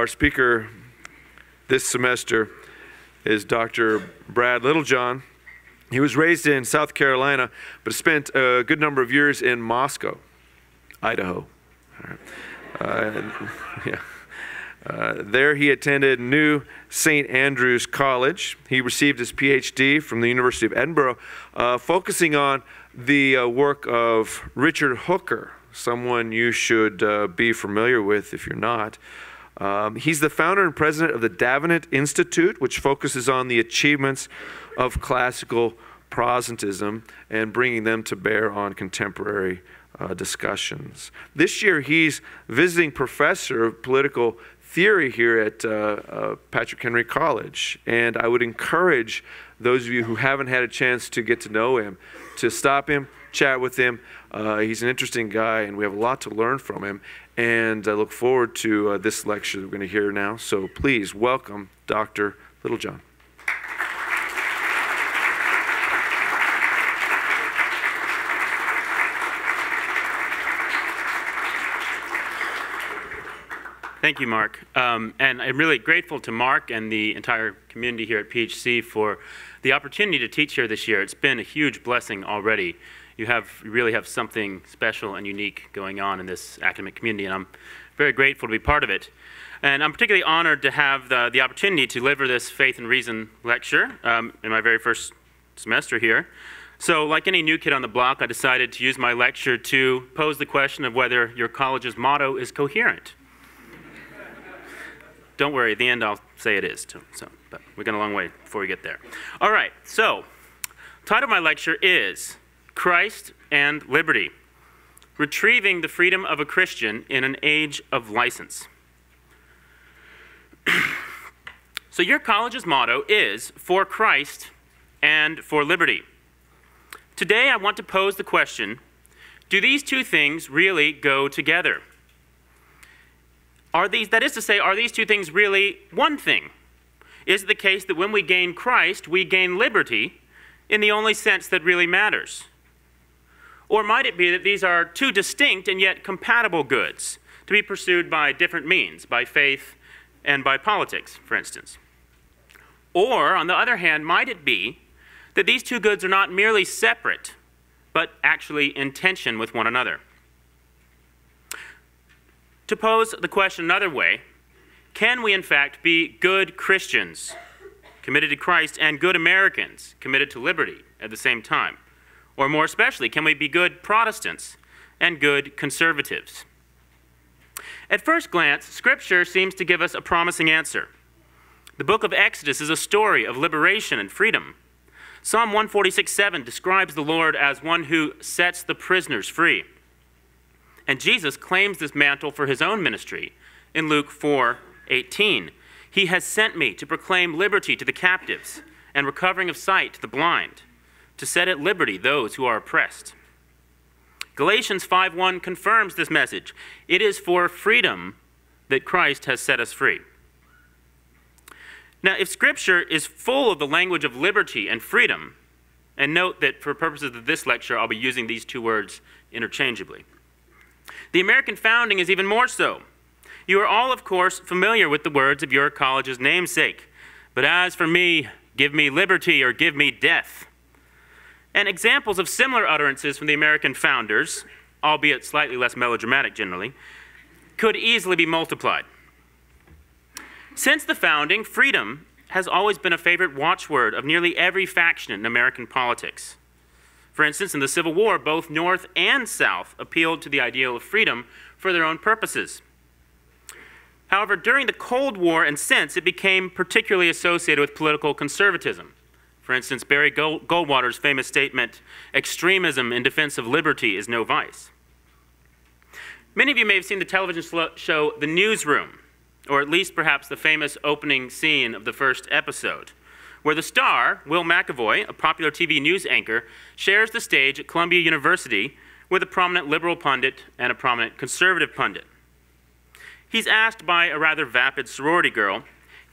Our speaker this semester is Dr. Brad Littlejohn. He was raised in South Carolina, but spent a good number of years in Moscow, Idaho. All right. There he attended New Saint Andrews College. He received his PhD from the University of Edinburgh, focusing on the work of Richard Hooker, someone you should be familiar with if you're not. He's the founder and president of the Davenant Institute, which focuses on the achievements of classical Protestantism and bringing them to bear on contemporary discussions. This year, he's visiting professor of political theory here at Patrick Henry College, and I would encourage those of you who haven't had a chance to get to know him to stop him, chat with him. He's an interesting guy, and we have a lot to learn from him, and I look forward to this lecture that we're going to hear now. So please welcome Dr. Littlejohn. Thank you, Mark. And I'm really grateful to Mark and the entire community here at PHC for the opportunity to teach here this year. It's been a huge blessing already. You really have something special and unique going on in this academic community, and I'm very grateful to be part of it. And I'm particularly honored to have the opportunity to deliver this Faith and Reason lecture in my very first semester here. So like any new kid on the block, I decided to use my lecture to pose the question of whether your college's motto is coherent. Don't worry, at the end I'll say it is, too, so, but we've got a long way before we get there. All right, so the title of my lecture is Christ and Liberty, Retrieving the Freedom of a Christian in an Age of License. So your college's motto is for Christ and for liberty. Today I want to pose the question, do these two things really go together? Are these two things really one thing? Is it the case that when we gain Christ, we gain liberty in the only sense that really matters? Or might it be that these are two distinct and yet compatible goods to be pursued by different means, by faith and by politics, for instance? Or, on the other hand, might it be that these two goods are not merely separate, but actually in tension with one another? To pose the question another way, can we in fact be good Christians, committed to Christ, and good Americans, committed to liberty at the same time? Or more especially, can we be good Protestants and good conservatives? At first glance, Scripture seems to give us a promising answer. The book of Exodus is a story of liberation and freedom. Psalm 146:7 describes the Lord as one who sets the prisoners free. And Jesus claims this mantle for his own ministry. In Luke 4:18, he has sent me to proclaim liberty to the captives and recovering of sight to the blind, to set at liberty those who are oppressed. Galatians 5:1 confirms this message. It is for freedom that Christ has set us free. Now, if Scripture is full of the language of liberty and freedom, and note that for purposes of this lecture, I'll be using these two words interchangeably. The American founding is even more so. You are all, of course, familiar with the words of your college's namesake. But as for me, give me liberty or give me death. And examples of similar utterances from the American founders, albeit slightly less melodramatic generally, could easily be multiplied. Since the founding, freedom has always been a favorite watchword of nearly every faction in American politics. For instance, in the Civil War, both North and South appealed to the ideal of freedom for their own purposes. However, during the Cold War and since, it became particularly associated with political conservatism. For instance, Barry Goldwater's famous statement, "Extremism in defense of liberty is no vice." Many of you may have seen the television show The Newsroom, or at least perhaps the famous opening scene of the first episode, where the star, Will McAvoy, a popular TV news anchor, shares the stage at Columbia University with a prominent liberal pundit and a prominent conservative pundit. He's asked by a rather vapid sorority girl,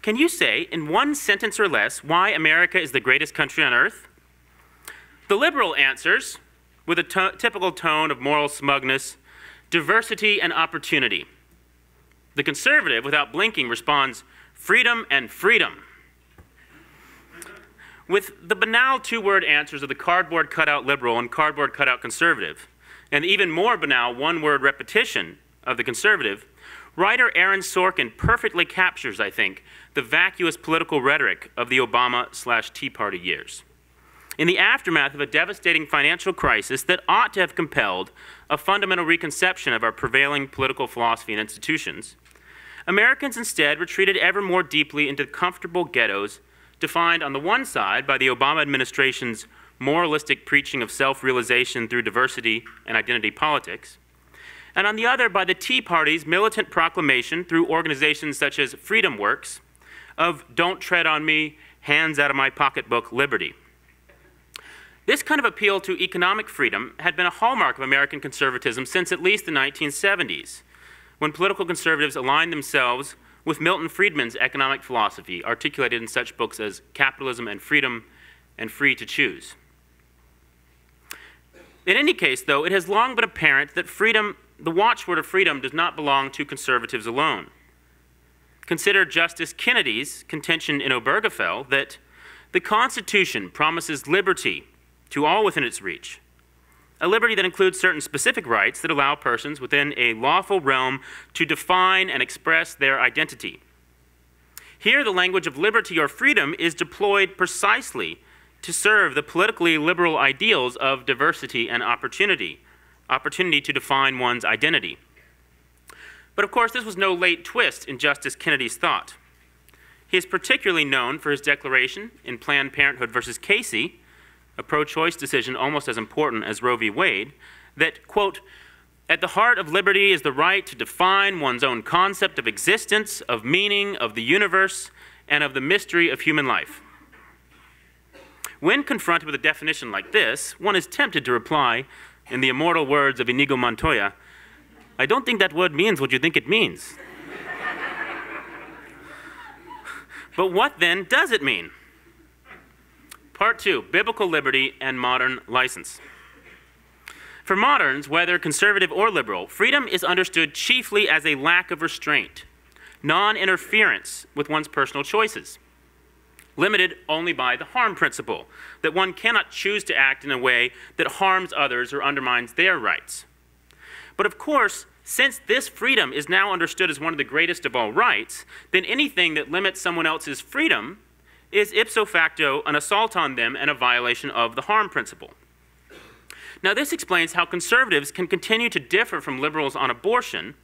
"Can you say in one sentence or less why America is the greatest country on earth?" The liberal answers, with a typical tone of moral smugness, "Diversity and opportunity." The conservative, without blinking, responds, freedom and freedom. With the banal two-word answers of the cardboard cutout liberal and cardboard cutout conservative, and the even more banal one-word repetition of the conservative, writer Aaron Sorkin perfectly captures, I think, the vacuous political rhetoric of the Obama/Tea Party years. In the aftermath of a devastating financial crisis that ought to have compelled a fundamental reconception of our prevailing political philosophy and institutions, Americans instead retreated ever more deeply into comfortable ghettos defined on the one side by the Obama administration's moralistic preaching of self-realization through diversity and identity politics, and on the other by the Tea Party's militant proclamation through organizations such as Freedom Works of don't tread on me, hands out of my pocketbook, liberty. This kind of appeal to economic freedom had been a hallmark of American conservatism since at least the 1970s, when political conservatives aligned themselves with Milton Friedman's economic philosophy, articulated in such books as Capitalism and Freedom and Free to Choose. In any case, though, it has long been apparent that freedom, the watchword of freedom, does not belong to conservatives alone. Consider Justice Kennedy's contention in Obergefell that the Constitution promises liberty to all within its reach, a liberty that includes certain specific rights that allow persons within a lawful realm to define and express their identity. Here, the language of liberty or freedom is deployed precisely to serve the politically liberal ideals of diversity and opportunity to define one's identity. But of course, this was no late twist in Justice Kennedy's thought. He is particularly known for his declaration in Planned Parenthood versus Casey, a pro-choice decision almost as important as Roe v. Wade, that, quote, at the heart of liberty is the right to define one's own concept of existence, of meaning, of the universe, and of the mystery of human life. When confronted with a definition like this, one is tempted to reply, in the immortal words of Inigo Montoya, I don't think that word means what you think it means. But what then does it mean? Part two, biblical liberty and modern license. For moderns, whether conservative or liberal, freedom is understood chiefly as a lack of restraint, non-interference with one's personal choices, limited only by the harm principle, that one cannot choose to act in a way that harms others or undermines their rights. But of course, since this freedom is now understood as one of the greatest of all rights, then anything that limits someone else's freedom is ipso facto an assault on them and a violation of the harm principle. Now, this explains how conservatives can continue to differ from liberals on abortion.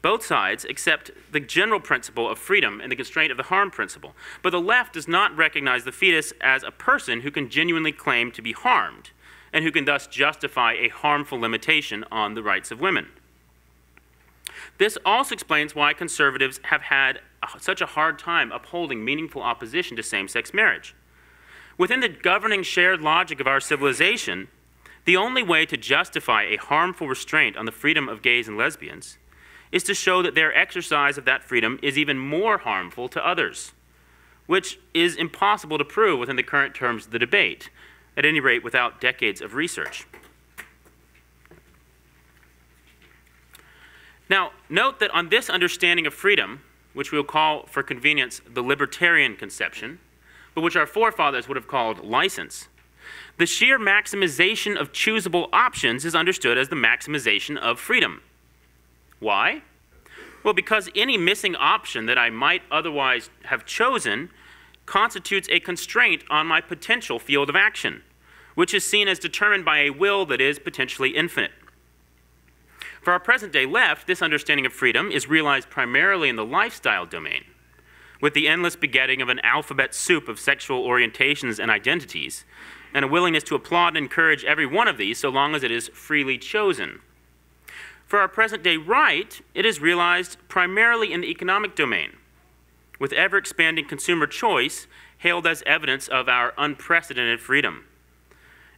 Both sides accept the general principle of freedom and the constraint of the harm principle, but the left does not recognize the fetus as a person who can genuinely claim to be harmed and who can thus justify a harmful limitation on the rights of women. This also explains why conservatives have had such a hard time upholding meaningful opposition to same-sex marriage. Within the governing shared logic of our civilization, the only way to justify a harmful restraint on the freedom of gays and lesbians is to show that their exercise of that freedom is even more harmful to others, which is impossible to prove within the current terms of the debate, at any rate without decades of research. Now, note that on this understanding of freedom, which we'll call, for convenience, the libertarian conception, but which our forefathers would have called license, the sheer maximization of choosable options is understood as the maximization of freedom. Why? Well, because any missing option that I might otherwise have chosen constitutes a constraint on my potential field of action, which is seen as determined by a will that is potentially infinite. For our present-day left, this understanding of freedom is realized primarily in the lifestyle domain, with the endless begetting of an alphabet soup of sexual orientations and identities, and a willingness to applaud and encourage every one of these so long as it is freely chosen. For our present-day right, it is realized primarily in the economic domain, with ever-expanding consumer choice hailed as evidence of our unprecedented freedom,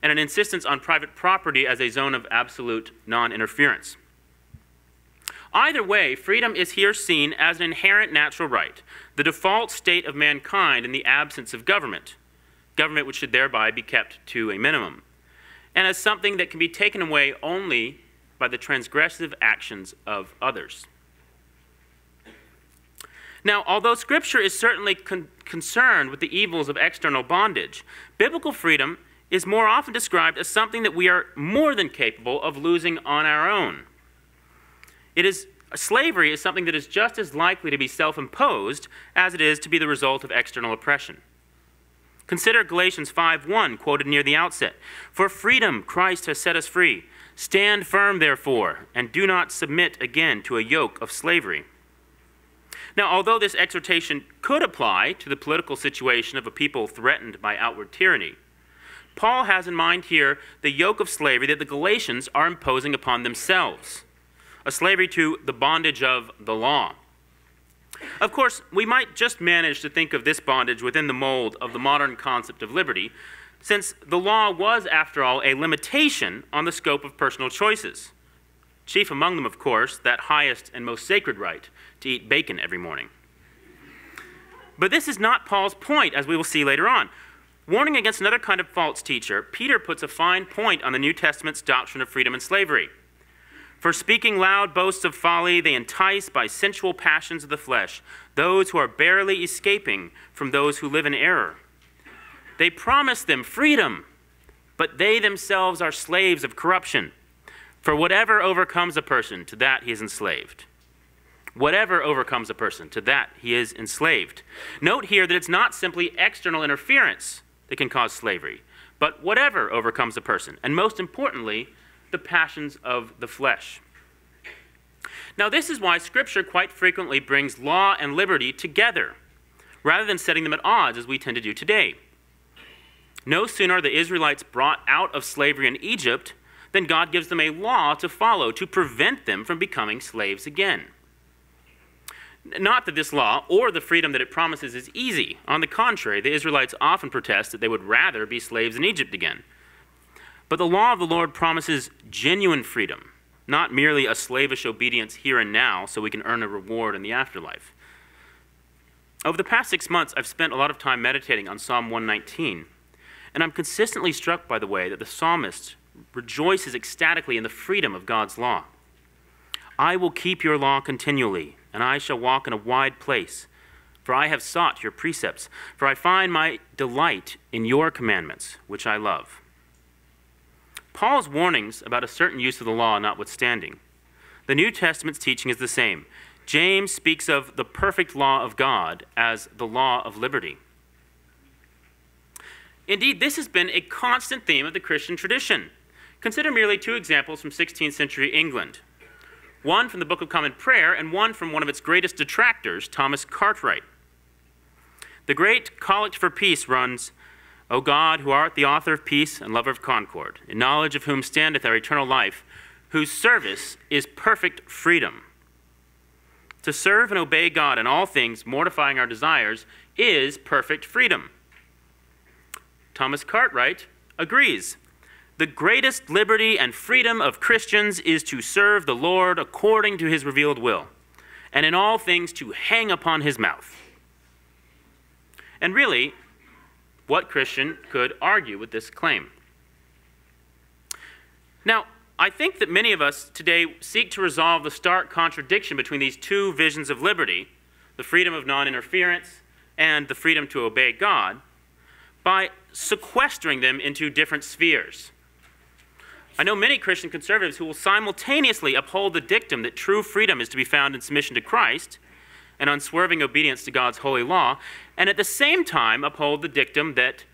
and an insistence on private property as a zone of absolute non-interference. Either way, freedom is here seen as an inherent natural right, the default state of mankind in the absence of government, government which should thereby be kept to a minimum, and as something that can be taken away only by the transgressive actions of others. Now, although Scripture is certainly concerned with the evils of external bondage, biblical freedom is more often described as something that we are more than capable of losing on our own. Slavery is something that is just as likely to be self-imposed as it is to be the result of external oppression. Consider Galatians 5:1, quoted near the outset. For freedom Christ has set us free. Stand firm, therefore, and do not submit again to a yoke of slavery. Now, although this exhortation could apply to the political situation of a people threatened by outward tyranny, Paul has in mind here the yoke of slavery that the Galatians are imposing upon themselves, a slavery to the bondage of the law. Of course, we might just manage to think of this bondage within the mold of the modern concept of liberty, since the law was, after all, a limitation on the scope of personal choices. Chief among them, of course, that highest and most sacred right to eat bacon every morning. But this is not Paul's point, as we will see later on. Warning against another kind of false teacher, Peter puts a fine point on the New Testament's doctrine of freedom and slavery. For speaking loud boasts of folly, they entice by sensual passions of the flesh those who are barely escaping from those who live in error. They promise them freedom, but they themselves are slaves of corruption. For whatever overcomes a person, to that he is enslaved. Whatever overcomes a person, to that he is enslaved. Note here that it's not simply external interference that can cause slavery, but whatever overcomes a person, and most importantly, the passions of the flesh. Now, this is why Scripture quite frequently brings law and liberty together, rather than setting them at odds as we tend to do today. No sooner are the Israelites brought out of slavery in Egypt than God gives them a law to follow to prevent them from becoming slaves again. Not that this law or the freedom that it promises is easy. On the contrary, the Israelites often protest that they would rather be slaves in Egypt again. But the law of the Lord promises genuine freedom, not merely a slavish obedience here and now so we can earn a reward in the afterlife. Over the past 6 months, I've spent a lot of time meditating on Psalm 119, and I'm consistently struck by the way that the psalmist rejoices ecstatically in the freedom of God's law. I will keep your law continually, and I shall walk in a wide place, for I have sought your precepts, for I find my delight in your commandments, which I love. Paul's warnings about a certain use of the law notwithstanding, the New Testament's teaching is the same. James speaks of the perfect law of God as the law of liberty. Indeed, this has been a constant theme of the Christian tradition. Consider merely two examples from 16th century England, one from the Book of Common Prayer and one from one of its greatest detractors, Thomas Cartwright. The great Collect for Peace runs, O God, who art the author of peace and lover of concord, in knowledge of whom standeth our eternal life, whose service is perfect freedom. To serve and obey God in all things, mortifying our desires, is perfect freedom. Thomas Cartwright agrees. The greatest liberty and freedom of Christians is to serve the Lord according to his revealed will, and in all things to hang upon his mouth. And really, what Christian could argue with this claim? Now, I think that many of us today seek to resolve the stark contradiction between these two visions of liberty, the freedom of non-interference and the freedom to obey God, by sequestering them into different spheres. I know many Christian conservatives who will simultaneously uphold the dictum that true freedom is to be found in submission to Christ and unswerving obedience to God's holy law, and at the same time uphold the dictum that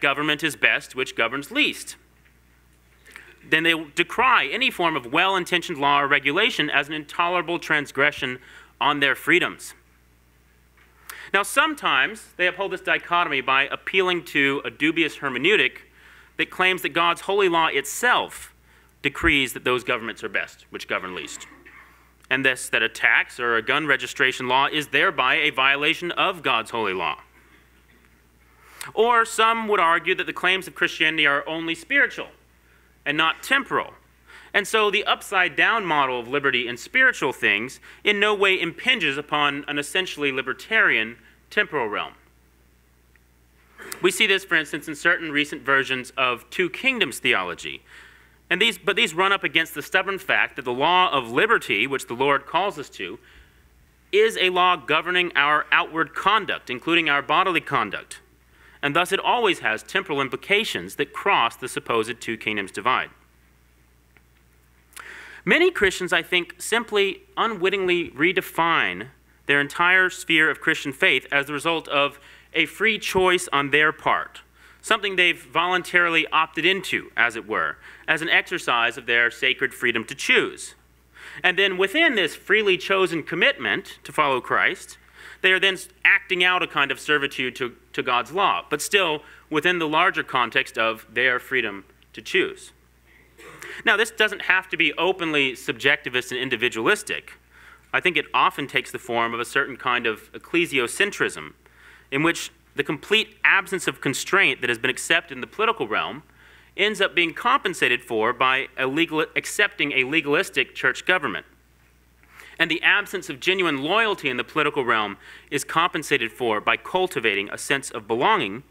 government is best which governs least. Then they decry any form of well-intentioned law or regulation as an intolerable transgression on their freedoms. Now, sometimes they uphold this dichotomy by appealing to a dubious hermeneutic that claims that God's holy law itself decrees that those governments are best, which govern least, and thus that a tax or a gun registration law is thereby a violation of God's holy law. Or some would argue that the claims of Christianity are only spiritual and not temporal, and so the upside-down model of liberty in spiritual things in no way impinges upon an essentially libertarian temporal realm. We see this, for instance, in certain recent versions of two kingdoms theology, and these run up against the stubborn fact that the law of liberty, which the Lord calls us to, is a law governing our outward conduct, including our bodily conduct, and thus it always has temporal implications that cross the supposed two kingdoms divide. Many Christians, I think, simply unwittingly redefine their entire sphere of Christian faith as the result of a free choice on their part, something they've voluntarily opted into, as it were, as an exercise of their sacred freedom to choose. And then within this freely chosen commitment to follow Christ, they are then acting out a kind of servitude to God's law, but still within the larger context of their freedom to choose. Now, this doesn't have to be openly subjectivist and individualistic. I think it often takes the form of a certain kind of ecclesiocentrism, in which the complete absence of constraint that has been accepted in the political realm ends up being compensated for by accepting a legalistic church government. And the absence of genuine loyalty in the political realm is compensated for by cultivating a sense of belonging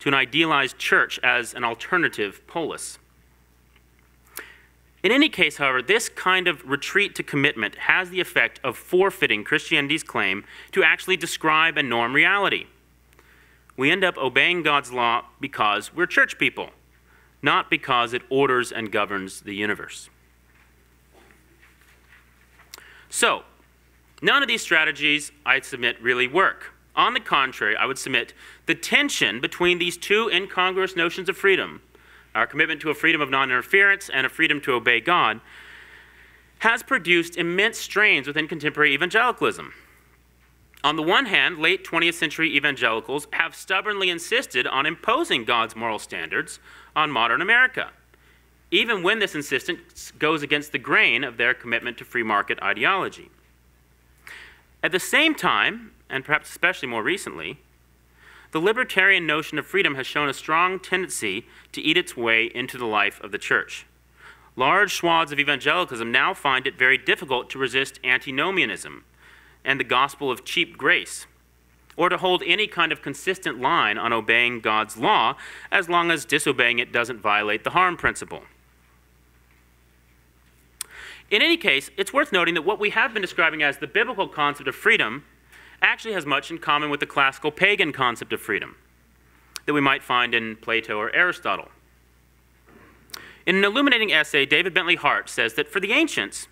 to an idealized church as an alternative polis. In any case, however, this kind of retreat to commitment has the effect of forfeiting Christianity's claim to actually describe and norm reality. We end up obeying God's law because we're church people, not because it orders and governs the universe. So, none of these strategies, I submit, really work. On the contrary, I would submit the tension between these two incongruous notions of freedom, our commitment to a freedom of non-interference and a freedom to obey God, has produced immense strains within contemporary evangelicalism. On the one hand, late 20th century evangelicals have stubbornly insisted on imposing God's moral standards on modern America, even when this insistence goes against the grain of their commitment to free market ideology. At the same time, and perhaps especially more recently, the libertarian notion of freedom has shown a strong tendency to eat its way into the life of the church. Large swaths of evangelicalism now find it very difficult to resist antinomianism and the gospel of cheap grace, or to hold any kind of consistent line on obeying God's law as long as disobeying it doesn't violate the harm principle. In any case, it's worth noting that what we have been describing as the biblical concept of freedom actually has much in common with the classical pagan concept of freedom that we might find in Plato or Aristotle. In an illuminating essay, David Bentley Hart says that for the ancients,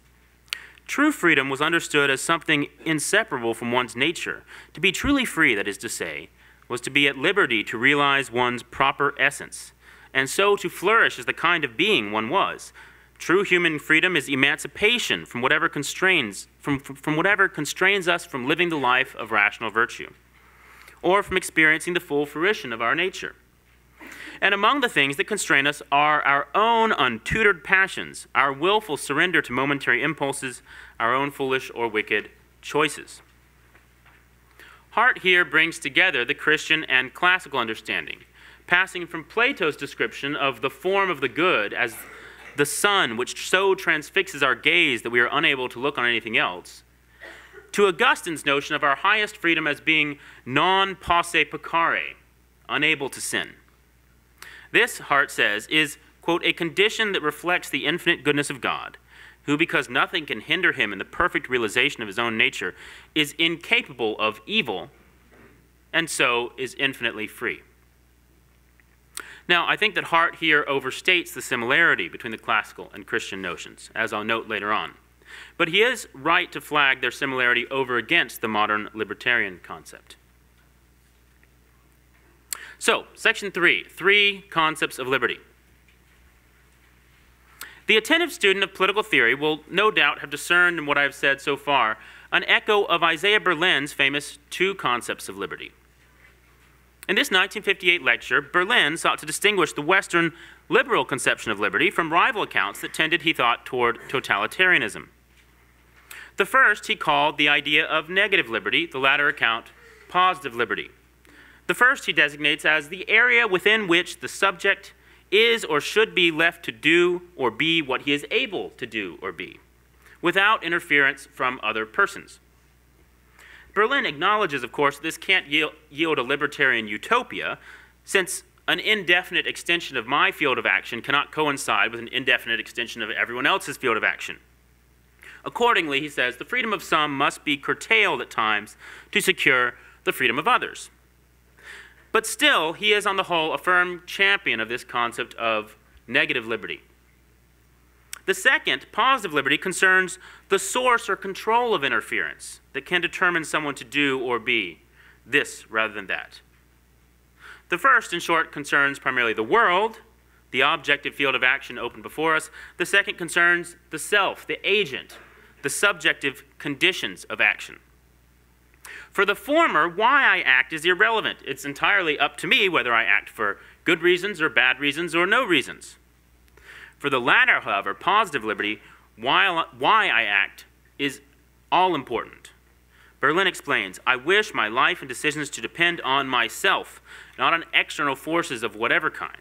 true freedom was understood as something inseparable from one's nature. To be truly free, that is to say, was to be at liberty to realize one's proper essence, and so to flourish as the kind of being one was. True human freedom is emancipation from whatever constrains us from living the life of rational virtue, or from experiencing the full fruition of our nature. And among the things that constrain us are our own untutored passions, our willful surrender to momentary impulses, our own foolish or wicked choices. Hart here brings together the Christian and classical understanding, passing from Plato's description of the form of the good as the sun which so transfixes our gaze that we are unable to look on anything else, to Augustine's notion of our highest freedom as being non posse peccare, unable to sin. This, Hart says, is, quote, a condition that reflects the infinite goodness of God, who, because nothing can hinder him in the perfect realization of his own nature, is incapable of evil, and so is infinitely free. Now, I think that Hart here overstates the similarity between the classical and Christian notions, as I'll note later on. But he is right to flag their similarity over against the modern libertarian concept. So, section 3, three concepts of liberty. The attentive student of political theory will no doubt have discerned in what I have said so far an echo of Isaiah Berlin's famous two concepts of liberty. In this 1958 lecture, Berlin sought to distinguish the Western liberal conception of liberty from rival accounts that tended, he thought, toward totalitarianism. The first he called the idea of negative liberty, the latter account positive liberty. The first he designates as the area within which the subject is or should be left to do or be what he is able to do or be, without interference from other persons. Berlin acknowledges, of course, this can't yield a libertarian utopia, since an indefinite extension of my field of action cannot coincide with an indefinite extension of everyone else's field of action. Accordingly, he says, the freedom of some must be curtailed at times to secure the freedom of others. But still, he is on the whole a firm champion of this concept of negative liberty. The second, positive liberty, concerns the source or control of interference that can determine someone to do or be this rather than that. The first, in short, concerns primarily the world, the objective field of action open before us. The second concerns the self, the agent, the subjective conditions of action. For the former, why I act is irrelevant. It's entirely up to me whether I act for good reasons or bad reasons or no reasons. For the latter, however, positive liberty, why I act is all important. Berlin explains, I wish my life and decisions to depend on myself, not on external forces of whatever kind.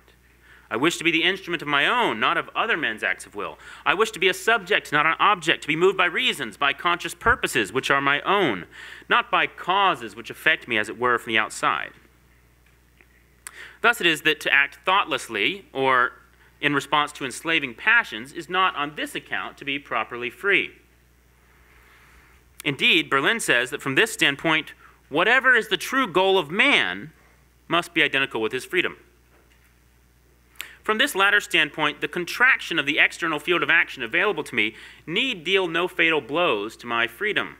I wish to be the instrument of my own, not of other men's acts of will. I wish to be a subject, not an object, to be moved by reasons, by conscious purposes, which are my own, not by causes which affect me, as it were, from the outside. Thus it is that to act thoughtlessly or in response to enslaving passions is not on this account to be properly free. Indeed, Berlin says that from this standpoint, whatever is the true goal of man must be identical with his freedom. From this latter standpoint, the contraction of the external field of action available to me need deal no fatal blows to my freedom.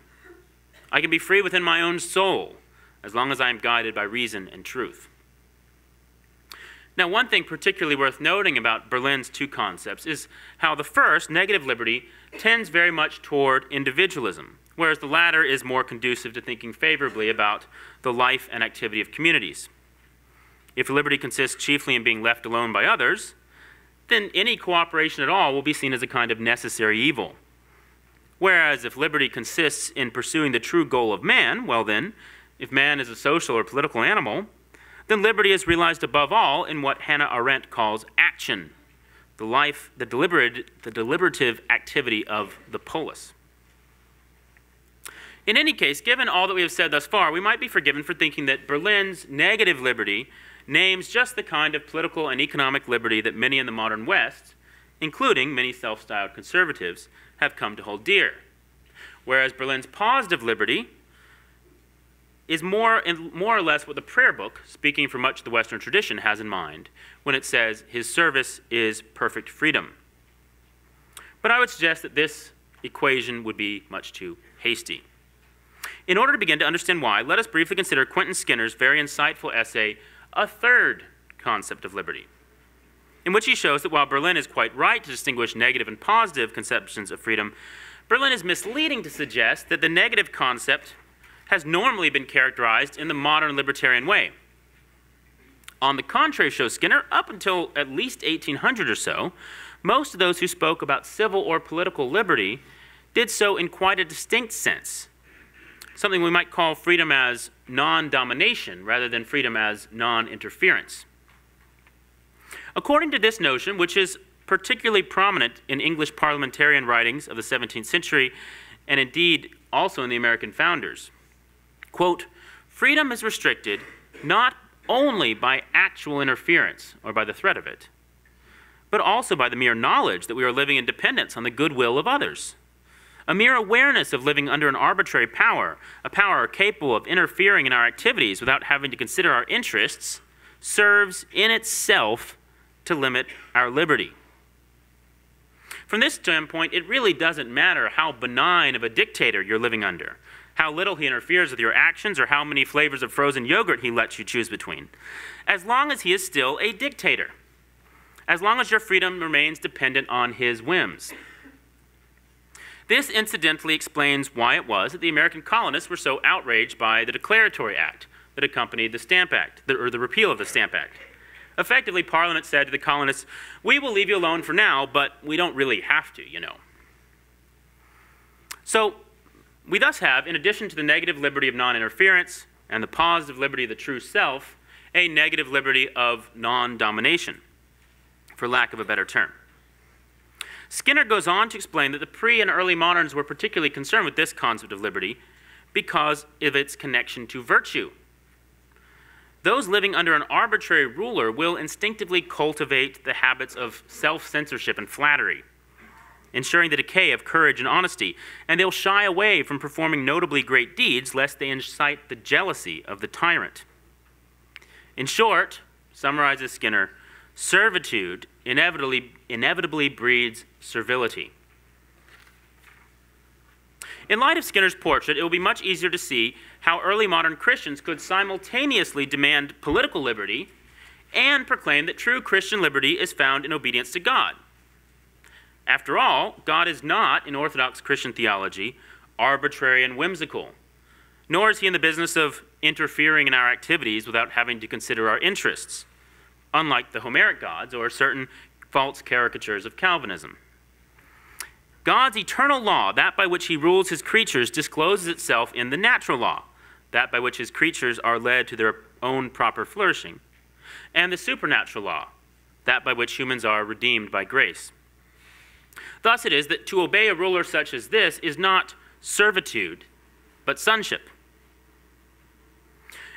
I can be free within my own soul, as long as I am guided by reason and truth. Now, one thing particularly worth noting about Berlin's two concepts is how the first, negative liberty, tends very much toward individualism, whereas the latter is more conducive to thinking favorably about the life and activity of communities. If liberty consists chiefly in being left alone by others, then any cooperation at all will be seen as a kind of necessary evil. Whereas if liberty consists in pursuing the true goal of man, well then, if man is a social or political animal, then liberty is realized above all in what Hannah Arendt calls action, the life, the deliberative activity of the polis. In any case, given all that we have said thus far, we might be forgiven for thinking that Berlin's negative liberty names just the kind of political and economic liberty that many in the modern West, including many self-styled conservatives, have come to hold dear. Whereas Berlin's positive liberty is more or less what the prayer book, speaking for much of the Western tradition, has in mind when it says his service is perfect freedom. But I would suggest that this equation would be much too hasty. In order to begin to understand why, let us briefly consider Quentin Skinner's very insightful essay, A Third Concept of Liberty, in which he shows that while Berlin is quite right to distinguish negative and positive conceptions of freedom, Berlin is misleading to suggest that the negative concept has normally been characterized in the modern libertarian way. On the contrary, shows Skinner, up until at least 1800 or so, most of those who spoke about civil or political liberty did so in quite a distinct sense, something we might call freedom as non-domination rather than freedom as non-interference. According to this notion, which is particularly prominent in English parliamentarian writings of the 17th century, and indeed also in the American founders, quote, freedom is restricted not only by actual interference or by the threat of it, but also by the mere knowledge that we are living in dependence on the goodwill of others. A mere awareness of living under an arbitrary power, a power capable of interfering in our activities without having to consider our interests, serves in itself to limit our liberty. From this standpoint, it really doesn't matter how benign of a dictator you're living under, how little he interferes with your actions, or how many flavors of frozen yogurt he lets you choose between, as long as he is still a dictator, as long as your freedom remains dependent on his whims. This incidentally explains why it was that the American colonists were so outraged by the Declaratory Act that accompanied the Stamp Act, or the repeal of the Stamp Act. Effectively, Parliament said to the colonists, we will leave you alone for now, but we don't really have to, you know. So we thus have, in addition to the negative liberty of non-interference and the positive liberty of the true self, a negative liberty of non-domination, for lack of a better term. Skinner goes on to explain that the pre- and early moderns were particularly concerned with this concept of liberty because of its connection to virtue. Those living under an arbitrary ruler will instinctively cultivate the habits of self-censorship and flattery, ensuring the decay of courage and honesty, and they'll shy away from performing notably great deeds lest they incite the jealousy of the tyrant. In short, summarizes Skinner, servitude inevitably breeds servility. In light of Skinner's portrait, it will be much easier to see how early modern Christians could simultaneously demand political liberty and proclaim that true Christian liberty is found in obedience to God. After all, God is not, in Orthodox Christian theology, arbitrary and whimsical, nor is he in the business of interfering in our activities without having to consider our interests, unlike the Homeric gods or certain false caricatures of Calvinism. God's eternal law, that by which he rules his creatures, discloses itself in the natural law, that by which his creatures are led to their own proper flourishing, and the supernatural law, that by which humans are redeemed by grace. Thus it is that to obey a ruler such as this is not servitude, but sonship.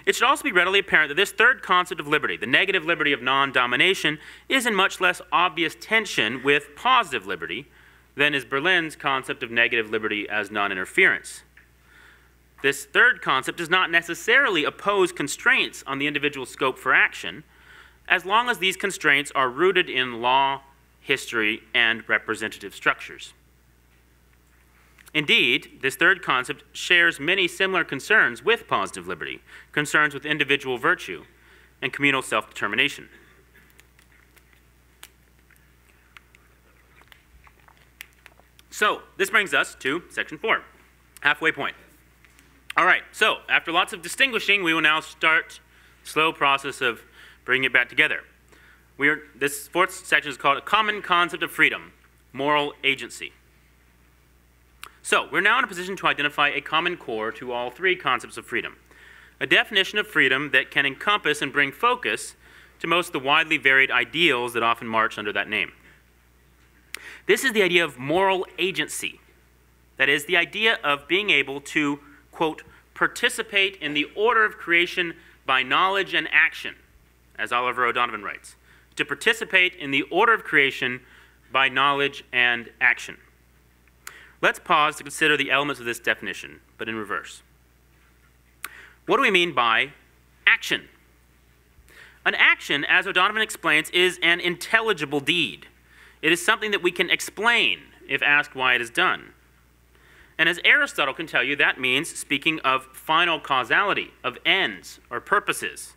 It should also be readily apparent that this third concept of liberty, the negative liberty of non-domination, is in much less obvious tension with positive liberty than is Berlin's concept of negative liberty as non-interference. This third concept does not necessarily oppose constraints on the individual scope for action, as long as these constraints are rooted in law, history, and representative structures. Indeed, this third concept shares many similar concerns with positive liberty, concerns with individual virtue and communal self-determination. So this brings us to section 4, halfway point. All right, so after lots of distinguishing, we will now start the slow process of bringing it back together. This fourth section is called A Common Concept of Freedom, Moral Agency. So we're now in a position to identify a common core to all three concepts of freedom, a definition of freedom that can encompass and bring focus to most of the widely varied ideals that often march under that name. This is the idea of moral agency. That is, the idea of being able to, quote, participate in the order of creation by knowledge and action, as Oliver O'Donovan writes. To participate in the order of creation by knowledge and action. Let's pause to consider the elements of this definition, but in reverse. What do we mean by action? An action, as O'Donovan explains, is an intelligible deed. It is something that we can explain if asked why it is done. And as Aristotle can tell you, that means speaking of final causality, of ends or purposes.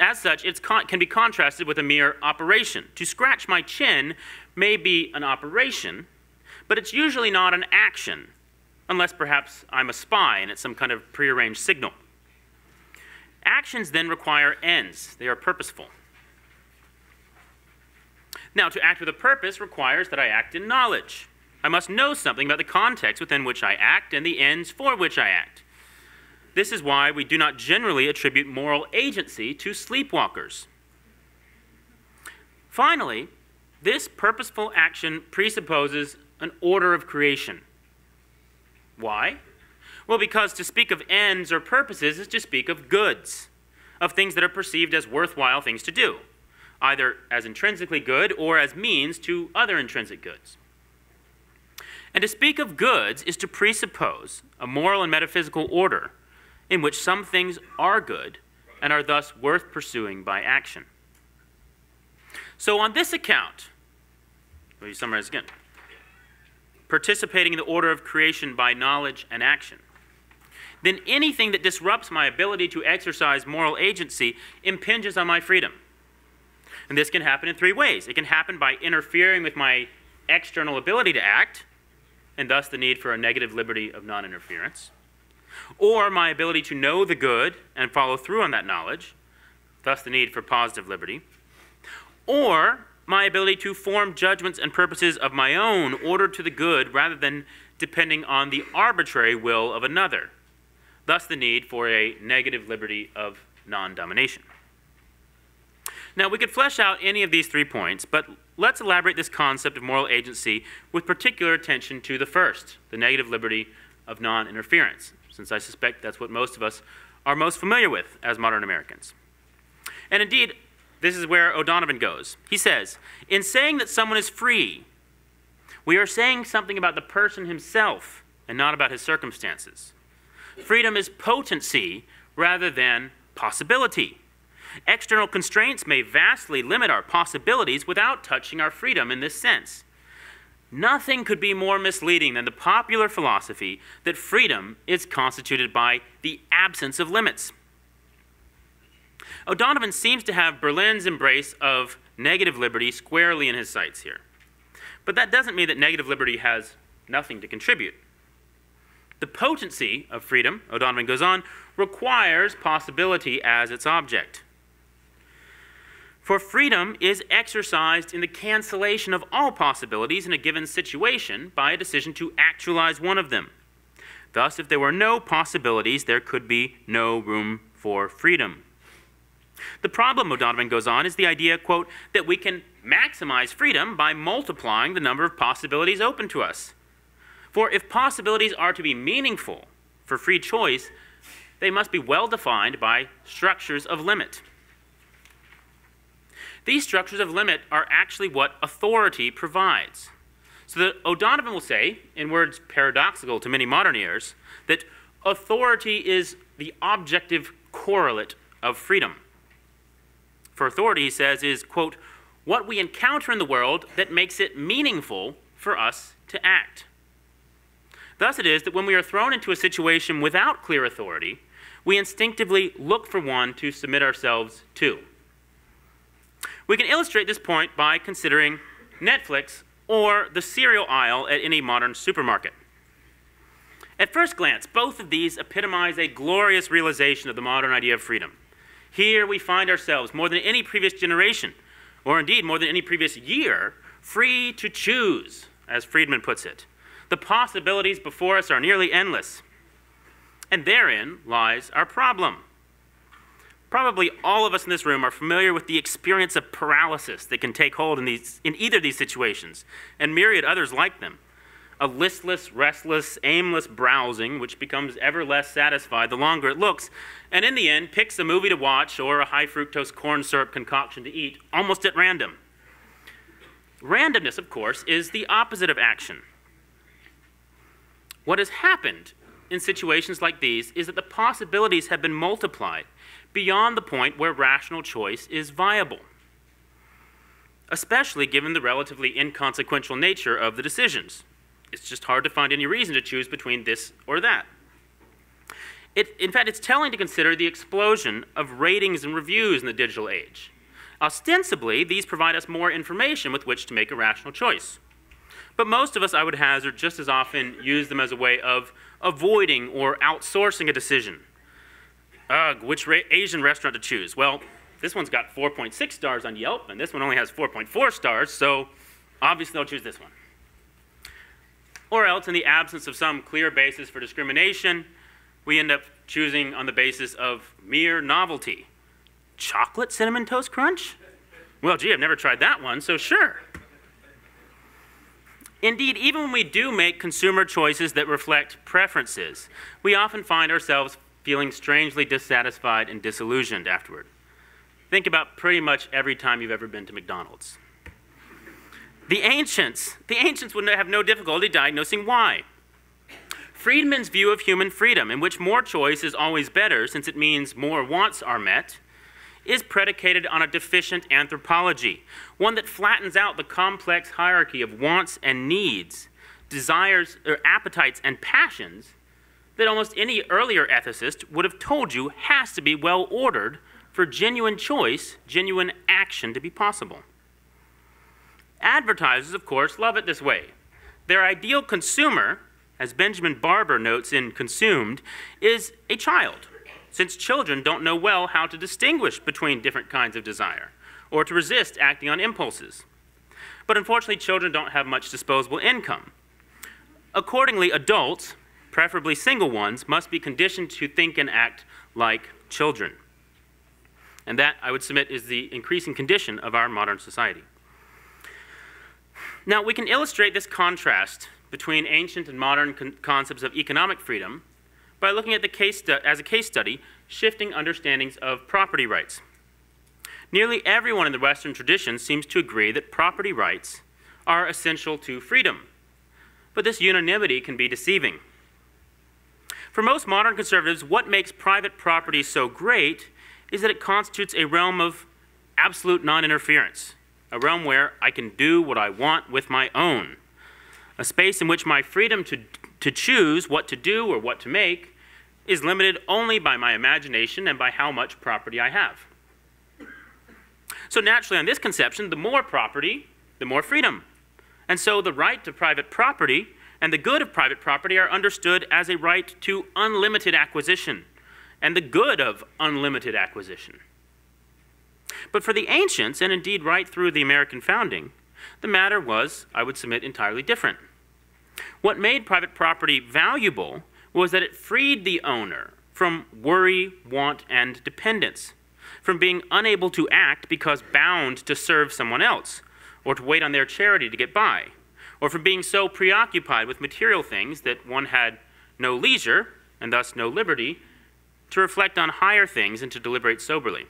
As such, it can be contrasted with a mere operation. To scratch my chin may be an operation, but it's usually not an action, unless perhaps I'm a spy and it's some kind of prearranged signal. Actions then require ends. They are purposeful. Now, to act with a purpose requires that I act in knowledge. I must know something about the context within which I act and the ends for which I act. This is why we do not generally attribute moral agency to sleepwalkers. Finally, this purposeful action presupposes an order of creation. Why? Well, because to speak of ends or purposes is to speak of goods, of things that are perceived as worthwhile things to do, either as intrinsically good or as means to other intrinsic goods. And to speak of goods is to presuppose a moral and metaphysical order in which some things are good and are thus worth pursuing by action. So on this account, let me summarize again, participating in the order of creation by knowledge and action, then anything that disrupts my ability to exercise moral agency impinges on my freedom. And this can happen in three ways. It can happen by interfering with my external ability to act, and thus the need for a negative liberty of non-interference, or my ability to know the good and follow through on that knowledge, thus the need for positive liberty, or my ability to form judgments and purposes of my own ordered to the good rather than depending on the arbitrary will of another, thus the need for a negative liberty of non-domination. Now, we could flesh out any of these three points, but let's elaborate this concept of moral agency with particular attention to the first, the negative liberty of non-interference, since I suspect that's what most of us are most familiar with as modern Americans. And indeed, this is where O'Donovan goes. He says, in saying that someone is free, We are saying something about the person himself and not about his circumstances. Freedom is potency rather than possibility. External constraints may vastly limit our possibilities without touching our freedom in this sense. Nothing could be more misleading than the popular philosophy that freedom is constituted by the absence of limits. O'Donovan seems to have Berlin's embrace of negative liberty squarely in his sights here. But that doesn't mean that negative liberty has nothing to contribute. The potency of freedom, O'Donovan goes on, requires possibility as its object. For freedom is exercised in the cancellation of all possibilities in a given situation by a decision to actualize one of them. Thus, if there were no possibilities, there could be no room for freedom. The problem, O'Donovan goes on, is the idea, quote, that we can maximize freedom by multiplying the number of possibilities open to us. For if possibilities are to be meaningful for free choice, they must be well defined by structures of limit. These structures of limit are actually what authority provides. So that O'Donovan will say, in words paradoxical to many modern ears, that authority is the objective correlate of freedom. For authority, he says, is, quote, what we encounter in the world that makes it meaningful for us to act. Thus it is that when we are thrown into a situation without clear authority, we instinctively look for one to submit ourselves to. We can illustrate this point by considering Netflix or the cereal aisle at any modern supermarket. At first glance, both of these epitomize a glorious realization of the modern idea of freedom. Here we find ourselves, more than any previous generation, or indeed more than any previous year, free to choose, as Friedman puts it. The possibilities before us are nearly endless. And therein lies our problem. Probably all of us in this room are familiar with the experience of paralysis that can take hold in either of these situations, and myriad others like them. A listless, restless, aimless browsing, which becomes ever less satisfied the longer it looks, and in the end picks a movie to watch or a high-fructose corn syrup concoction to eat, almost at random. Randomness, of course, is the opposite of action. What has happened in situations like these is that the possibilities have been multiplied beyond the point where rational choice is viable, especially given the relatively inconsequential nature of the decisions. It's just hard to find any reason to choose between this or that. In fact, it's telling to consider the explosion of ratings and reviews in the digital age. Ostensibly, these provide us more information with which to make a rational choice. But most of us, I would hazard, just as often use them as a way of avoiding or outsourcing a decision. Ugh, which Asian restaurant to choose? Well, this one's got 4.6 stars on Yelp, and this one only has 4.4 stars, so obviously I'll choose this one. Or else, in the absence of some clear basis for discrimination, we end up choosing on the basis of mere novelty. Chocolate Cinnamon Toast Crunch? Well, gee, I've never tried that one, so sure. Indeed, even when we do make consumer choices that reflect preferences, we often find ourselves feeling strangely dissatisfied and disillusioned afterward. Think about pretty much every time you've ever been to McDonald's. The ancients would have no difficulty diagnosing why. Friedman's view of human freedom, in which more choice is always better since it means more wants are met, is predicated on a deficient anthropology, one that flattens out the complex hierarchy of wants and needs, desires or appetites and passions that almost any earlier ethicist would have told you has to be well ordered for genuine choice, genuine action to be possible. Advertisers, of course, love it this way. Their ideal consumer, as Benjamin Barber notes in Consumed, is a child, since children don't know well how to distinguish between different kinds of desire or to resist acting on impulses. But unfortunately, children don't have much disposable income. Accordingly, adults, preferably single ones, must be conditioned to think and act like children. And that, I would submit, is the increasing condition of our modern society. Now, we can illustrate this contrast between ancient and modern concepts of economic freedom by looking at the case study, shifting understandings of property rights. Nearly everyone in the Western tradition seems to agree that property rights are essential to freedom, but this unanimity can be deceiving. For most modern conservatives, what makes private property so great is that it constitutes a realm of absolute non-interference, a realm where I can do what I want with my own, a space in which my freedom to choose what to do or what to make is limited only by my imagination and by how much property I have. So naturally, on this conception, the more property, the more freedom. And so the right to private property and the good of private property are understood as a right to unlimited acquisition and the good of unlimited acquisition. But for the ancients, and indeed right through the American founding, the matter was, I would submit, entirely different. What made private property valuable was that it freed the owner from worry, want, and dependence, from being unable to act because bound to serve someone else, or to wait on their charity to get by, or from being so preoccupied with material things that one had no leisure, and thus no liberty, to reflect on higher things and to deliberate soberly.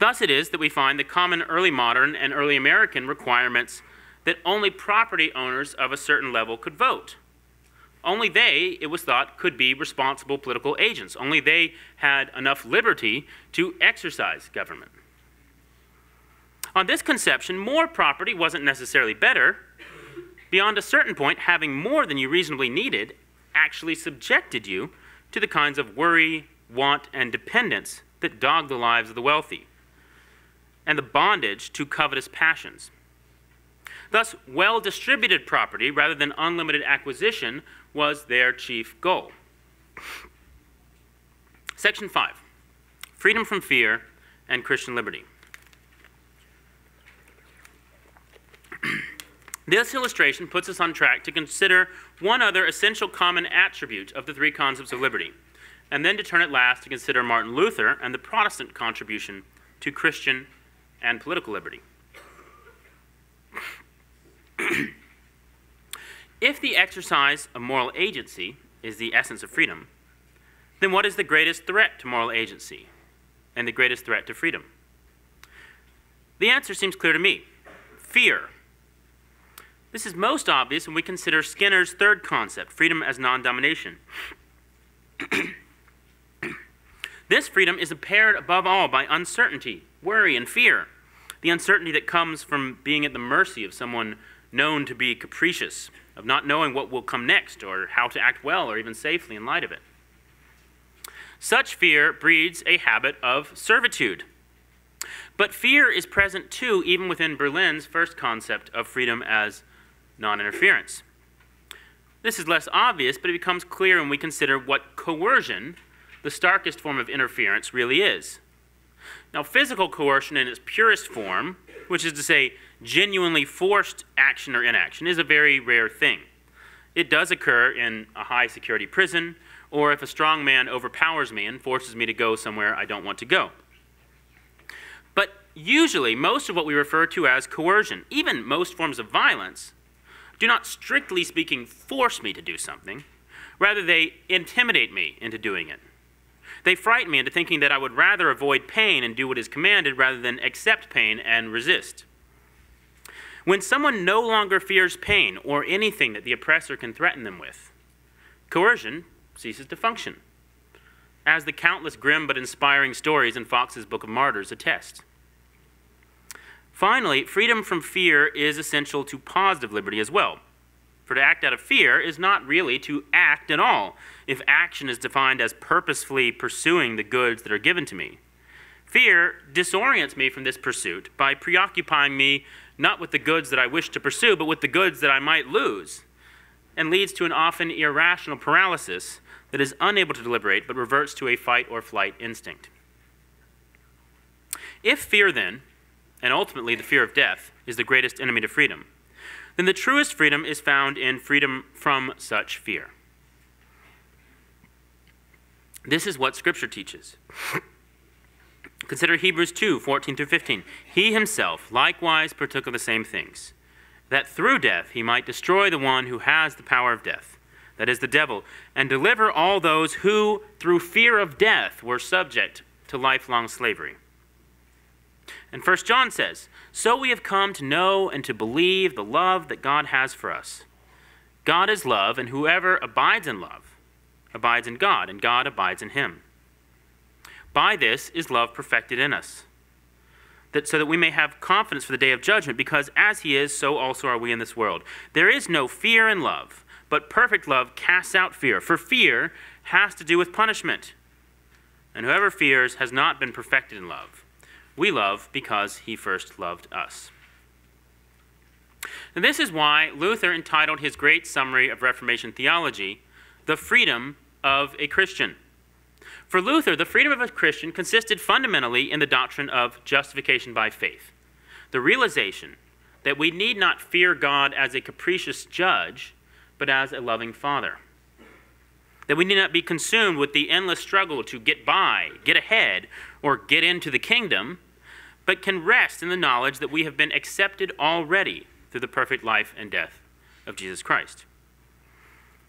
Thus it is that we find the common early modern and early American requirements that only property owners of a certain level could vote. Only they, it was thought, could be responsible political agents. Only they had enough liberty to exercise government. On this conception, more property wasn't necessarily better. Beyond a certain point, having more than you reasonably needed actually subjected you to the kinds of worry, want, and dependence that dog the lives of the wealthy, and the bondage to covetous passions. Thus, well-distributed property, rather than unlimited acquisition, was their chief goal. Section 5, freedom from fear and Christian liberty. This illustration puts us on track to consider one other essential common attribute of the three concepts of liberty, and then to turn at last to consider Martin Luther and the Protestant contribution to Christian and political liberty. If the exercise of moral agency is the essence of freedom, then what is the greatest threat to moral agency and the greatest threat to freedom? The answer seems clear to me: fear. This is most obvious when we consider Skinner's third concept, freedom as non-domination. This freedom is impaired above all by uncertainty, worry, and fear, the uncertainty that comes from being at the mercy of someone known to be capricious, of not knowing what will come next or how to act well or even safely in light of it. Such fear breeds a habit of servitude. But fear is present too even within Berlin's first concept of freedom as non-interference. This is less obvious, but it becomes clear when we consider what coercion, the starkest form of interference, really is. Now, physical coercion in its purest form, which is to say genuinely forced action or inaction, is a very rare thing. It does occur in a high-security prison, or if a strong man overpowers me and forces me to go somewhere I don't want to go. But usually, most of what we refer to as coercion, even most forms of violence, do not, strictly speaking, force me to do something. Rather, they intimidate me into doing it. They frighten me into thinking that I would rather avoid pain and do what is commanded rather than accept pain and resist. When someone no longer fears pain or anything that the oppressor can threaten them with, coercion ceases to function, as the countless grim but inspiring stories in Fox's Book of Martyrs attest. Finally, freedom from fear is essential to positive liberty as well. For to act out of fear is not really to act at all, if action is defined as purposefully pursuing the goods that are given to me. Fear disorients me from this pursuit by preoccupying me not with the goods that I wish to pursue, but with the goods that I might lose, and leads to an often irrational paralysis that is unable to deliberate but reverts to a fight or flight instinct. If fear, then, and ultimately the fear of death, is the greatest enemy to freedom, then the truest freedom is found in freedom from such fear. This is what Scripture teaches. Consider Hebrews 2, 14 through 15. He himself likewise partook of the same things, that through death he might destroy the one who has the power of death, that is, the devil, and deliver all those who, through fear of death, were subject to lifelong slavery. And 1 John says, so we have come to know and to believe the love that God has for us. God is love, and whoever abides in love abides in God, and God abides in him. By this is love perfected in us, so that we may have confidence for the day of judgment, because as he is, so also are we in this world. There is no fear in love, but perfect love casts out fear, for fear has to do with punishment. And whoever fears has not been perfected in love. We love because he first loved us. And this is why Luther entitled his great summary of Reformation theology, The Freedom of a Christian. For Luther, the freedom of a Christian consisted fundamentally in the doctrine of justification by faith, the realization that we need not fear God as a capricious judge, but as a loving father, that we need not be consumed with the endless struggle to get by, get ahead, or get into the kingdom, but can rest in the knowledge that we have been accepted already through the perfect life and death of Jesus Christ.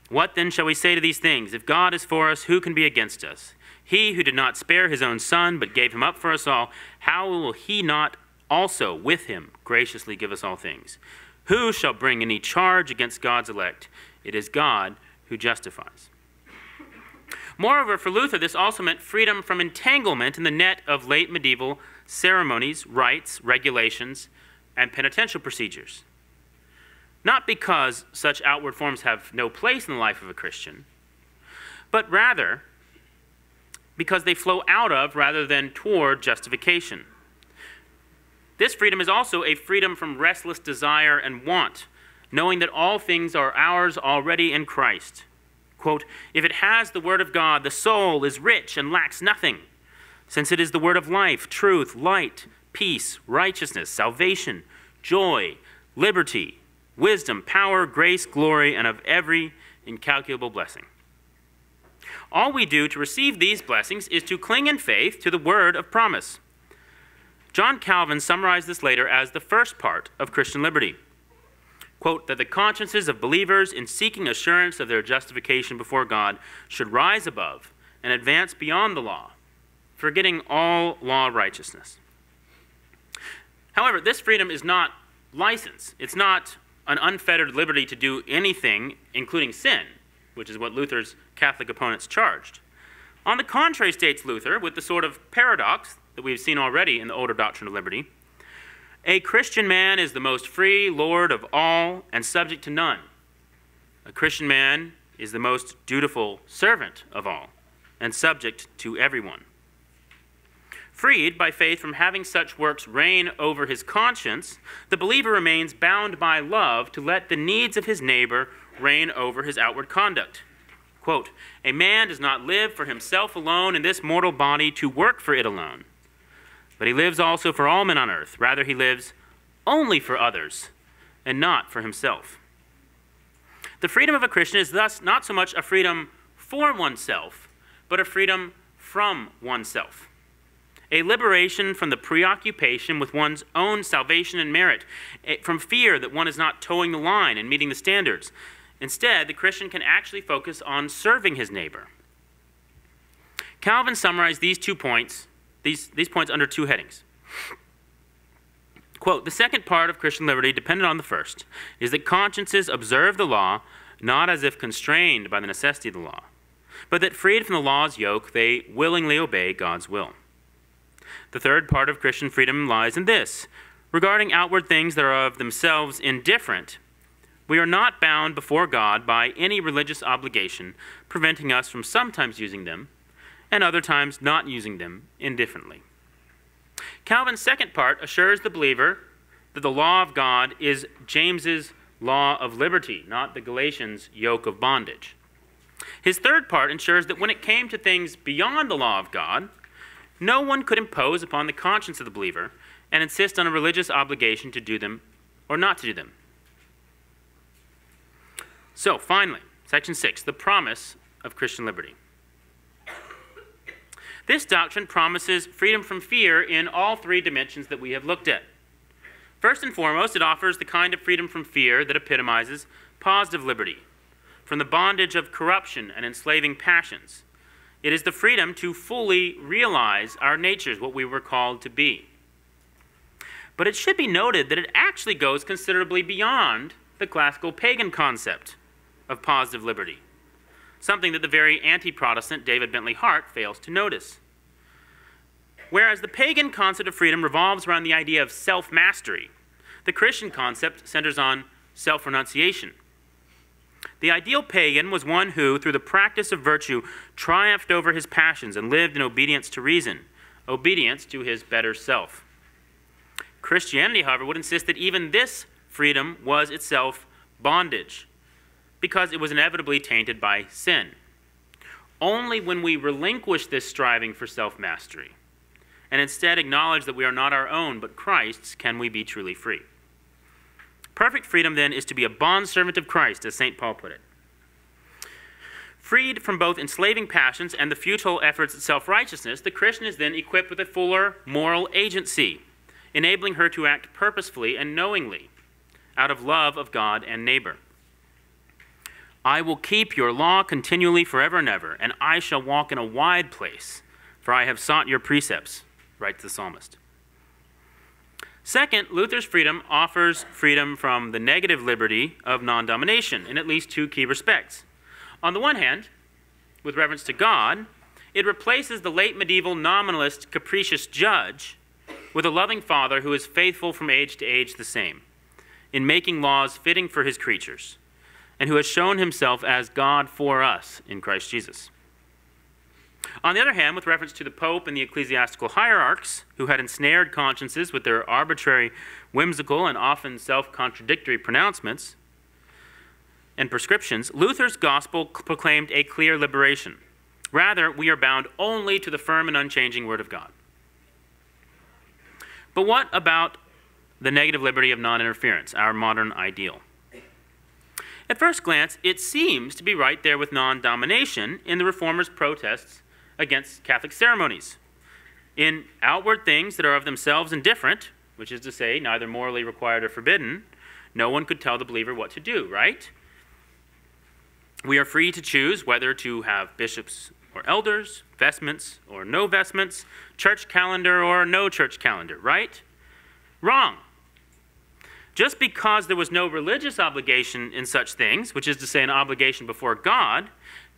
What then shall we say to these things? If God is for us, who can be against us? He who did not spare his own son, but gave him up for us all, how will he not also with him graciously give us all things? Who shall bring any charge against God's elect? It is God who justifies. Moreover, for Luther, this also meant freedom from entanglement in the net of late medieval ceremonies, rites, regulations, and penitential procedures. Not because such outward forms have no place in the life of a Christian, but rather because they flow out of rather than toward justification. This freedom is also a freedom from restless desire and want, knowing that all things are ours already in Christ. Quote, if it has the word of God, the soul is rich and lacks nothing, since it is the word of life, truth, light, peace, righteousness, salvation, joy, liberty, wisdom, power, grace, glory, and of every incalculable blessing. All we do to receive these blessings is to cling in faith to the word of promise. John Calvin summarized this later as the first part of Christian liberty. Quote, that the consciences of believers in seeking assurance of their justification before God should rise above and advance beyond the law, forgetting all law righteousness. However, this freedom is not license. It's not an unfettered liberty to do anything, including sin, which is what Luther's Catholic opponents charged. On the contrary, states Luther, with the sort of paradox that we've seen already in the older doctrine of liberty, a Christian man is the most free lord of all and subject to none. A Christian man is the most dutiful servant of all and subject to everyone. Freed by faith from having such works reign over his conscience, the believer remains bound by love to let the needs of his neighbor reign over his outward conduct. Quote, a man does not live for himself alone in this mortal body to work for it alone, but he lives also for all men on earth. Rather, he lives only for others and not for himself. The freedom of a Christian is thus not so much a freedom for oneself, but a freedom from oneself. A liberation from the preoccupation with one's own salvation and merit, from fear that one is not towing the line and meeting the standards. Instead, the Christian can actually focus on serving his neighbor. Calvin summarized these points under two headings. Quote, the second part of Christian liberty, dependent on the first, is that consciences observe the law not as if constrained by the necessity of the law, but that freed from the law's yoke, they willingly obey God's will. The third part of Christian freedom lies in this. Regarding outward things that are of themselves indifferent, we are not bound before God by any religious obligation preventing us from sometimes using them and other times not using them indifferently. Calvin's second part assures the believer that the law of God is James's law of liberty, not the Galatians' yoke of bondage. His third part ensures that when it came to things beyond the law of God, no one could impose upon the conscience of the believer and insist on a religious obligation to do them or not to do them. So, finally, Section 6, the promise of Christian liberty. This doctrine promises freedom from fear in all three dimensions that we have looked at. First and foremost, it offers the kind of freedom from fear that epitomizes positive liberty, from the bondage of corruption and enslaving passions. It is the freedom to fully realize our natures, what we were called to be. But it should be noted that it actually goes considerably beyond the classical pagan concept of positive liberty, something that the very anti-Protestant David Bentley Hart fails to notice. Whereas the pagan concept of freedom revolves around the idea of self-mastery, the Christian concept centers on self-renunciation. The ideal pagan was one who, through the practice of virtue, triumphed over his passions and lived in obedience to reason, obedience to his better self. Christianity, however, would insist that even this freedom was itself bondage, because it was inevitably tainted by sin. Only when we relinquish this striving for self-mastery and instead acknowledge that we are not our own but Christ's can we be truly free. Perfect freedom, then, is to be a bondservant of Christ, as St. Paul put it. Freed from both enslaving passions and the futile efforts at self-righteousness, the Christian is then equipped with a fuller moral agency, enabling her to act purposefully and knowingly out of love of God and neighbor. I will keep your law continually forever and ever, and I shall walk in a wide place, for I have sought your precepts, writes the psalmist. Second, Luther's freedom offers freedom from the negative liberty of non-domination in at least two key respects. On the one hand, with reference to God, it replaces the late medieval nominalist capricious judge with a loving father who is faithful from age to age the same, in making laws fitting for his creatures, and who has shown himself as God for us in Christ Jesus. On the other hand, with reference to the Pope and the ecclesiastical hierarchs, who had ensnared consciences with their arbitrary, whimsical, and often self-contradictory pronouncements and prescriptions, Luther's gospel proclaimed a clear liberation. Rather, we are bound only to the firm and unchanging Word of God. But what about the negative liberty of non-interference, our modern ideal? At first glance, it seems to be right there with non-domination in the Reformers' protests against Catholic ceremonies, in outward things that are of themselves indifferent, which is to say, neither morally required or forbidden. No one could tell the believer what to do, right? We are free to choose whether to have bishops or elders, vestments or no vestments, church calendar or no church calendar, right? Wrong. Just because there was no religious obligation in such things, which is to say an obligation before God,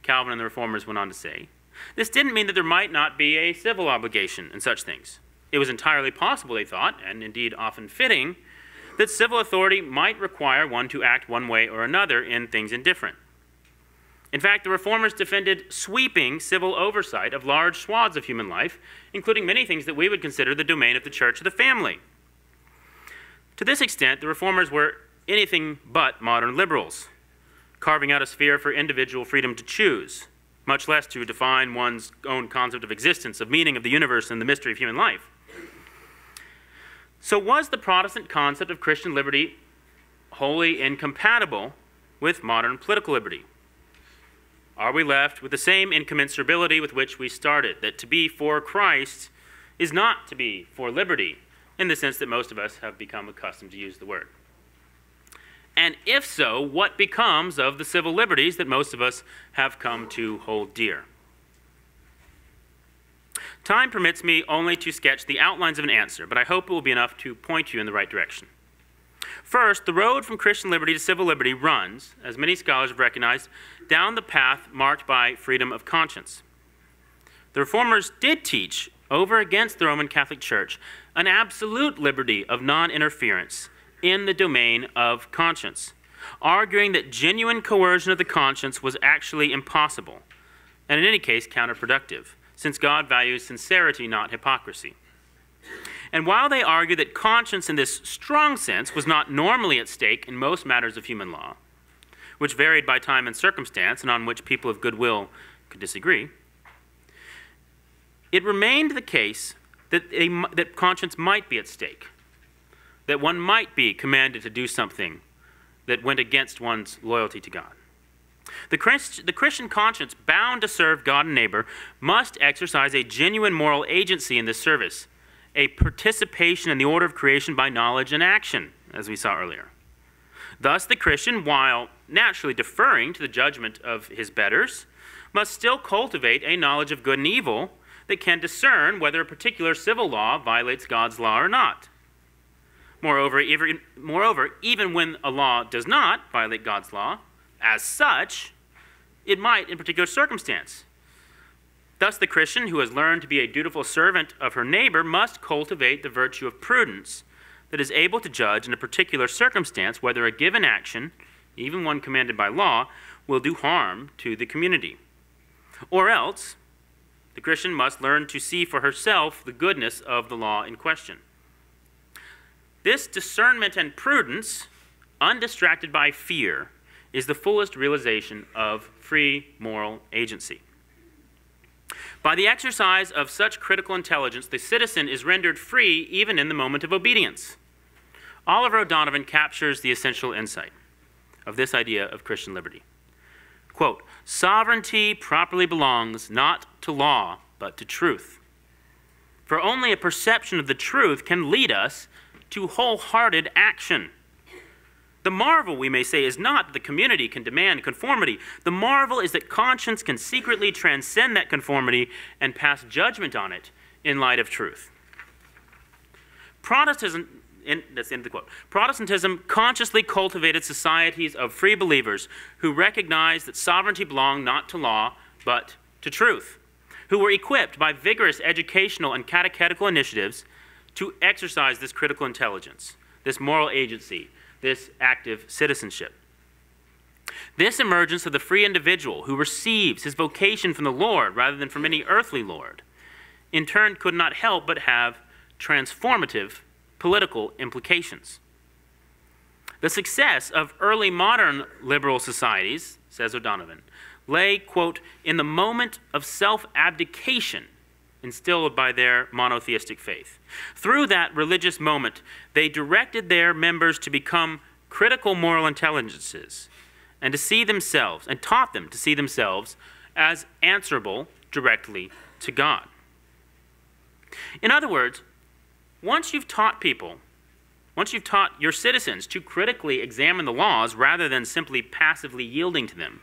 Calvin and the Reformers went on to say, this didn't mean that there might not be a civil obligation in such things. It was entirely possible, they thought, and indeed often fitting, that civil authority might require one to act one way or another in things indifferent. In fact, the Reformers defended sweeping civil oversight of large swaths of human life, including many things that we would consider the domain of the church or the family. To this extent, the Reformers were anything but modern liberals, carving out a sphere for individual freedom to choose, much less to define one's own concept of existence, of meaning of the universe, and the mystery of human life. So was the Protestant concept of Christian liberty wholly incompatible with modern political liberty? Are we left with the same incommensurability with which we started, that to be for Christ is not to be for liberty, in the sense that most of us have become accustomed to use the word? And if so, what becomes of the civil liberties that most of us have come to hold dear? Time permits me only to sketch the outlines of an answer, but I hope it will be enough to point you in the right direction. First, the road from Christian liberty to civil liberty runs, as many scholars have recognized, down the path marked by freedom of conscience. The Reformers did teach, over against the Roman Catholic Church, an absolute liberty of non-interference in the domain of conscience, arguing that genuine coercion of the conscience was actually impossible, and in any case counterproductive, since God values sincerity, not hypocrisy. And while they argue that conscience in this strong sense was not normally at stake in most matters of human law, which varied by time and circumstance and on which people of goodwill could disagree, it remained the case that conscience might be at stake, that one might be commanded to do something that went against one's loyalty to God. The Christian conscience, bound to serve God and neighbor, must exercise a genuine moral agency in this service, a participation in the order of creation by knowledge and action, as we saw earlier. Thus, the Christian, while naturally deferring to the judgment of his betters, must still cultivate a knowledge of good and evil that can discern whether a particular civil law violates God's law or not. Moreover, even when a law does not violate God's law, As such, it might in particular circumstance. Thus the Christian who has learned to be a dutiful servant of her neighbor must cultivate the virtue of prudence that is able to judge in a particular circumstance whether a given action, even one commanded by law, will do harm to the community. Or else, the Christian must learn to see for herself the goodness of the law in question. This discernment and prudence, undistracted by fear, is the fullest realization of free moral agency. By the exercise of such critical intelligence, the citizen is rendered free even in the moment of obedience. Oliver O'Donovan captures the essential insight of this idea of Christian liberty. Quote, "Sovereignty properly belongs not to law, but to truth. For only a perception of the truth can lead us to wholehearted action. The marvel, we may say, is not that the community can demand conformity. The marvel is that conscience can secretly transcend that conformity and pass judgment on it in light of truth." That's the end of the quote. Protestantism consciously cultivated societies of free believers who recognized that sovereignty belonged not to law, but to truth, who were equipped by vigorous educational and catechetical initiatives to exercise this critical intelligence, this moral agency, this active citizenship. This emergence of the free individual who receives his vocation from the Lord rather than from any earthly lord, in turn could not help but have transformative political implications. The success of early modern liberal societies, says O'Donovan, lay, quote, "in the moment of self-abdication instilled by their monotheistic faith. Through that religious moment, they directed their members to become critical moral intelligences and to see themselves, and taught them to see themselves as answerable directly to God." In other words, once you've taught people, once you've taught your citizens to critically examine the laws rather than simply passively yielding to them,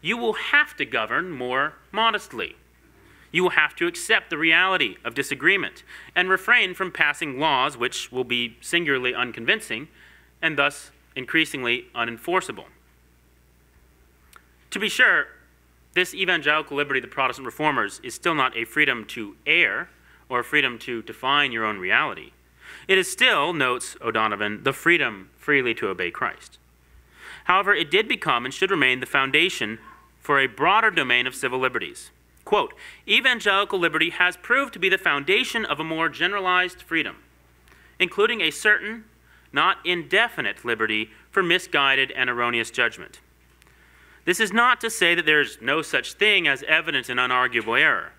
you will have to govern more modestly. You will have to accept the reality of disagreement and refrain from passing laws which will be singularly unconvincing and thus increasingly unenforceable. To be sure, this evangelical liberty of the Protestant reformers is still not a freedom to err or a freedom to define your own reality. It is still, notes O'Donovan, the freedom freely to obey Christ. However, it did become and should remain the foundation for a broader domain of civil liberties. Quote, "Evangelical liberty has proved to be the foundation of a more generalized freedom, including a certain, not indefinite, liberty for misguided and erroneous judgment. This is not to say that there is no such thing as evident and unarguable error.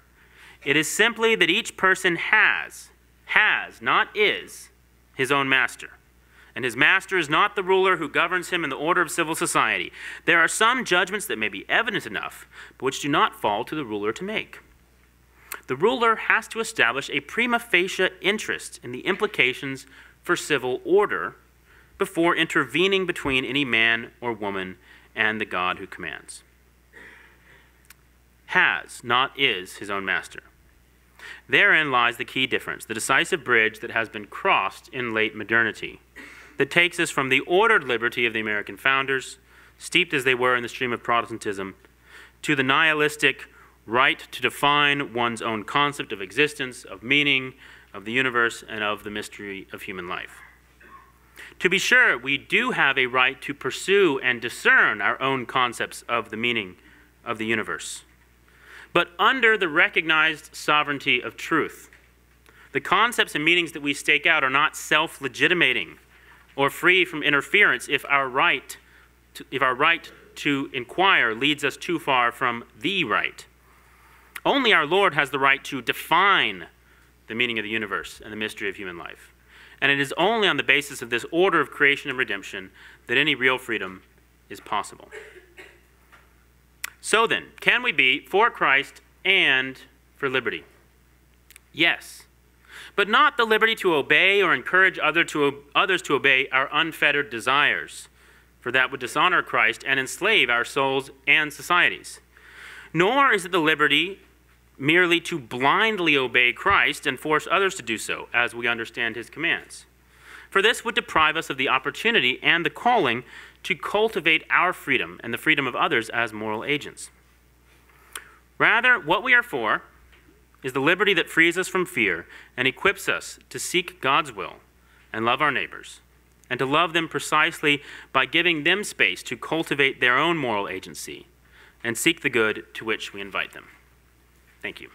It is simply that each person has, not is, his own master. And his master is not the ruler who governs him in the order of civil society. There are some judgments that may be evident enough, but which do not fall to the ruler to make. The ruler has to establish a prima facie interest in the implications for civil order before intervening between any man or woman and the God who commands." Has, not is, his own master. Therein lies the key difference, the decisive bridge that has been crossed in late modernity, that takes us from the ordered liberty of the American founders, steeped as they were in the stream of Protestantism, to the nihilistic right to define one's own concept of existence, of meaning, of the universe, and of the mystery of human life. To be sure, we do have a right to pursue and discern our own concepts of the meaning of the universe, but under the recognized sovereignty of truth. The concepts and meanings that we stake out are not self-legitimating or free from interference if our right to inquire leads us too far from the right. Only our Lord has the right to define the meaning of the universe and the mystery of human life. And it is only on the basis of this order of creation and redemption that any real freedom is possible. So then, can we be for Christ and for liberty? Yes. But not the liberty to obey or encourage others to obey our unfettered desires, for that would dishonor Christ and enslave our souls and societies. Nor is it the liberty merely to blindly obey Christ and force others to do so, as we understand his commands. For this would deprive us of the opportunity and the calling to cultivate our freedom and the freedom of others as moral agents. Rather, what we are for is the liberty that frees us from fear and equips us to seek God's will and love our neighbors, and to love them precisely by giving them space to cultivate their own moral agency and seek the good to which we invite them. Thank you.